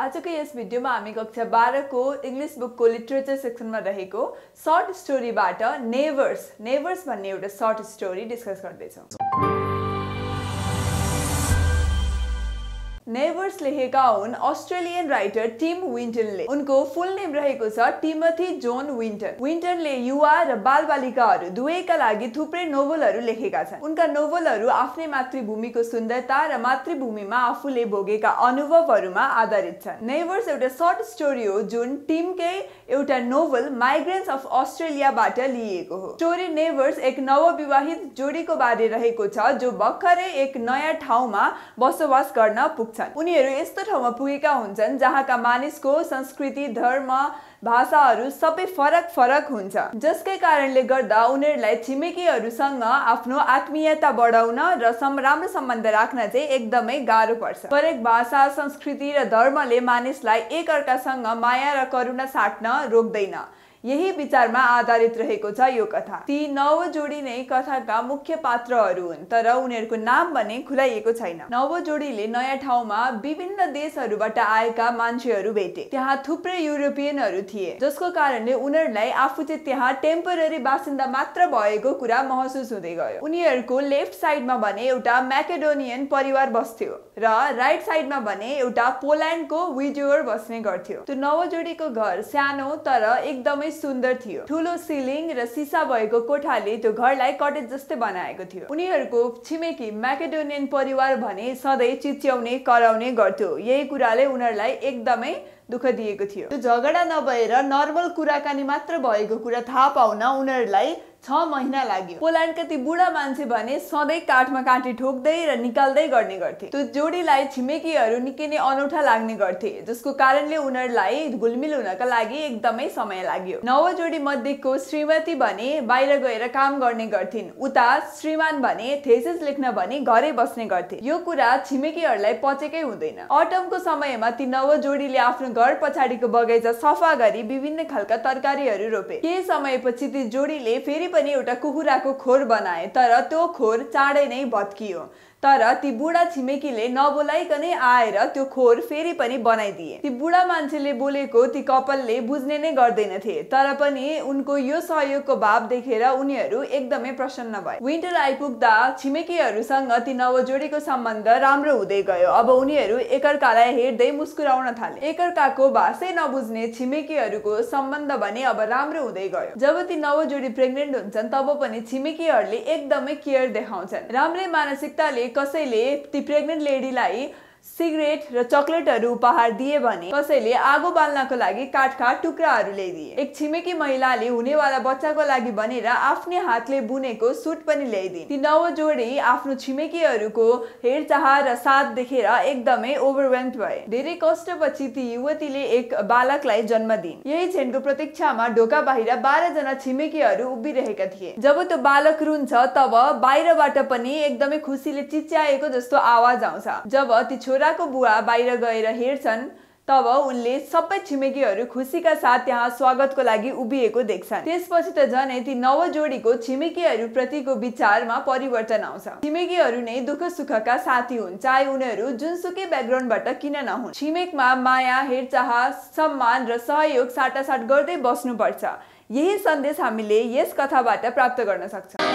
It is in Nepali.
आजको यस भिडियोमा हामी कक्षा 12 को इंग्लिश बुक को लिटरेचर सेक्शन में रहेको सर्ट स्टोरी बाट नेबर्स भन्ने एउटा सर्ट स्टोरी डिस्कस गर्दै छौं। नेबर्स लेखेका हुन् अस्ट्रेलियन राइटर टिम विन्टनले। उनको फुल नेम रहेको छ टिमोथी जोन विन्टन। विन्टनले युवा र बालबालिकाहरू दुवैका लागि थुप्रै नोभलहरू लेखेका छन्। उनका नोभलहरू आफ्नै मातृभूमिको सुन्दरता र मातृभूमिमा आफूले भोगेका अनुभवहरूमा आधारित छन्। नेबर्स एउटा सर्ट स्टोरी हो जुन टिमकै एउटा नोभल माइग्रेन्ट्स अफ अस्ट्रेलियाबाट लिएको हो। स्टोरी नेबर्स एक नवविवाहित जोडीको बारे रहेको छ जो भर्खरै एक नयाँ ठाउँमा बसोबास गर्न पुग्छ। उनीहरू यस्तो ठाउँमा पुगेका हुन्छन् जहाँका मानिसको संस्कृति, धर्म, भाषाहरू सबै फरक हुन्छ, जसकै कारणले गर्दा उनीहरूलाई छिमेकीहरूसँग आफ्नो आत्मीयता बढाउन र राम्रो सम्बन्ध राख्न चाहिँ एकदमै गाह्रो पर्छ। फरक भाषा, संस्कृति र धर्मले मानिसलाई एकअर्कासँग माया र करुणा साट्न रोक्दैन। यही विचारमा आधारित रहेको छ यो कथा। ती नव जोडी नै कथाका मुख्य पात्रहरू हुन्, तर उनीहरूको नाम भने खुलाइएको छैन। नव जोडीले नयाँ ठाउँमा विभिन्न देशहरूबाट आएका मान्छेहरू भेटे। त्यहाँ थुप्रै युरोपियनहरू थिए, जसको कारणले उनीहरूलाई आफू चाहिँ त्यहाँ टेम्पररी बासिन्दा मात्र भएको कुरा महसुस हुँदै गयो। उनीहरूको लेफ्ट साइडमा भने एउटा म्याकेडोनियन परिवार बस्थ्यो र राइट साइडमा भने एउटा पोल्यान्डको विडोवर बस्ने गर्थ्यो। त्यो नव जोडीको घर सानो तर एकदमै सुन्दर थियो। ठूलो सिलिङ र सिसा भएको कोठाले त्यो घरलाई कटेज जस्तै बनाएको थियो। उनीहरूको छिमेकी म्याकेडोनियन परिवार भने सधैँ चिच्याउने कराउने गर्थ्यो। यही कुराले उनीहरूलाई एकदमै दुःख दिएको थियो। त्यो झगडा नभएर नर्मल कुराकानी मात्र भएको कुरा थाहा पाउन उनीहरूलाई 6 महिना लाग्यो। पोल्यान्डका ती बुढा मान्छे भने सधैँ काठमा काँटी ठोक्दै र निकाल्दै गर्ने गर्थे। त्यो जोडीलाई छिमेकीहरू निकै नै अनौठा लाग्ने गर्थे, जसको कारणले उनीहरूलाई घुलमिल हुनका लागि एकदमै समय लाग्यो। नव जोडी मध्येको श्रीमती भने बाहिर गएर काम गर्ने गर्थिन्, उता श्रीमान भने थेसिस लेख्न भने घरै बस्ने गर्थे। यो कुरा छिमेकीहरूलाई पचेकै हुँदैन। अटमको समयमा ती नव जोडीले आफ्नो घर पछाडिको बगैँचा सफा गरी विभिन्न खालका तरकारीहरू रोपे। केही समयपछि ती जोडीले फेरि पनि एउटा कुखुराको खोर बनाए, तर त्यो खोर चाँडै नै भत्कियो। तर ती बुढा छिमेकीले नबोलाइकनै आएर त्यो खोर फेरि पनि बनाइदिए। ती बुढा मान्छेले बोलेको ती कपालले बुझ्ने नै गर्दैनथे, तर पनि उनको यो सहयोगको भाव देखेर उनीहरू एकदमै प्रसन्न भए। विन्टर आइपुग्दा छिमेकीहरूसँग ती नवजोडीको सम्बन्ध राम्रो हुँदै गयो। अब उनीहरू एकअर्कालाई हेर्दै मुस्कुराउन थाले। एकअर्काको भाषै नबुझ्ने छिमेकीहरूको सम्बन्ध भने अब राम्रो हुँदै गयो। जब ती नवजोडी प्रेग्नेन्ट हुन्छन् तब पनि छिमेकीहरूले एकदमै केयर देखाउँछन्। राम्रै मानसिकताले कसैले ती प्रेग्नेन्ट लेडीलाई सिगरेट र चकलेटहरू उपहार दिए भने कसैले आगो बाल्नको लागि काठका टुक्राहरू ल्याइदिए। एक छिमेकी महिलाले हुनेवाला बच्चाको लागि भनेर आफ्नै हातले बुनेको सुट पनि ल्याइदिए। ती नव जोडी आफ्नो छिमेकीहरूको हेरचाह र साथ देखेर एकदमै ओभरवेल्म्ड भए। धेरै कष्टपछि ती युवतीले एक बालकलाई जन्म दिइन्। यही क्षणको प्रतीक्षामा ढोका बाहिर 12 जना छिमेकीहरू उभिरहेका थिए। जब त्यो बालक रुन्छ तब बाहिरबाट पनि एकदमै खुसीले चिच्याएको जस्तो आवाज आउँछ। जब ती छोराको बुवा बाहिर गएर हेर्छन् तब उनले सबै छिमेकीहरू खुसीका साथ त्यहाँ स्वागतको लागि उभिएको देख्छन्। त्यसपछि त झनै ती नव जोडीको छिमेकीहरूप्रतिको विचारमा परिवर्तन आउँछ। छिमेकीहरू नै दुःख सुखका साथी हुन्, चाहे उनीहरू जुनसुकै ब्याकग्राउन्डबाट किन नहुन्। छिमेकमा माया, हेरचाह, सम्मान र सहयोग साटासाट गर्दै बस्नुपर्छ। यही सन्देश हामीले यस कथाबाट प्राप्त गर्न सक्छौँ।